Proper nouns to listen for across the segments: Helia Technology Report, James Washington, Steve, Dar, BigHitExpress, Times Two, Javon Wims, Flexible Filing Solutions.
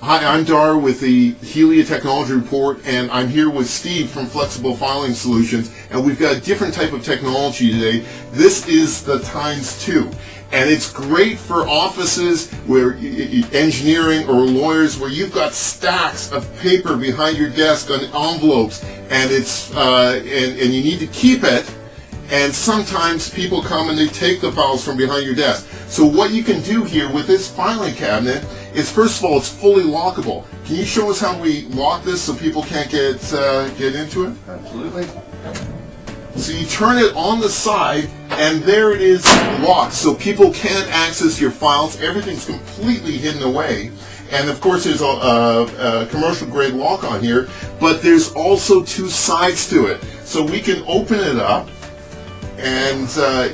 Hi, I'm Dar with the Helia Technology Report, and I'm here with Steve from Flexible Filing Solutions, and we've got a different type of technology today. This is the Times 2, and it's great for offices where engineering or lawyers, where you've got stacks of paper behind your desk on envelopes, and it's and you need to keep it. And sometimes people come and they take the files from behind your desk. So what you can do here with this filing cabinet is, first of all, it's fully lockable. Can you show us how we lock this so people can't get into it? Absolutely. So you turn it on the side, and there it is locked, so people can't access your files. Everything's completely hidden away. And of course there's a commercial grade lock on here, but there's also two sides to it. So we can open it up, and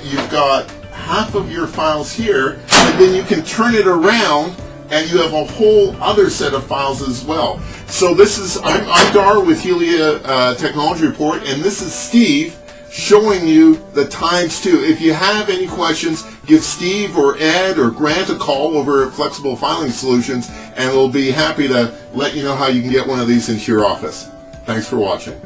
you've got half of your files here, and then you can turn it around and you have a whole other set of files as well. So this is, I'm Dar with Helia Technology Report, and this is Steve showing you the Times 2. If you have any questions, give Steve or Ed or Grant a call over at Flexible Filing Solutions, and we'll be happy to let you know how you can get one of these into your office. Thanks for watching.